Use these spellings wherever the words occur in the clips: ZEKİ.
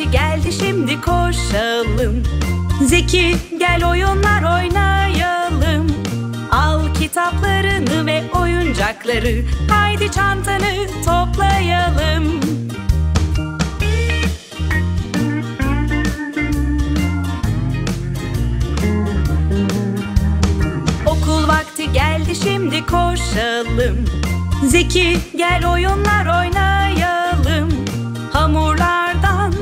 vakti geldi, şimdi koşalım. Zeki gel oyunlar oynayalım. Al kitaplarını ve oyuncakları, haydi çantanı toplayalım. Okul vakti geldi, şimdi koşalım. Zeki gel oyunlar oynayalım. Hamurlardan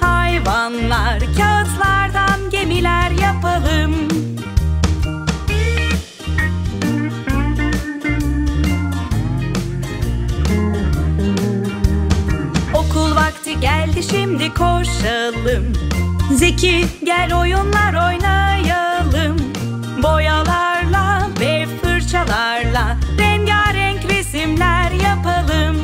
hayvanlar, kağıtlardan gemiler yapalım. Okul vakti geldi, şimdi koşalım. Zeki gel oyunlar oynayalım. Boyalarla ve fırçalarla rengarenk resimler yapalım.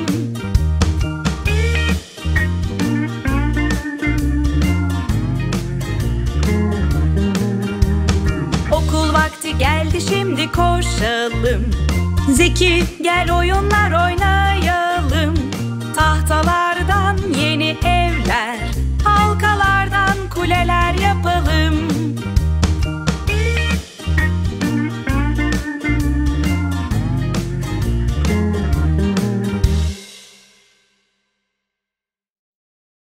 Okul vakti geldi, şimdi koşalım. Zeki gel oyunlar oynayalım. Tahtalardan yeni evler, halkalardan kuleler.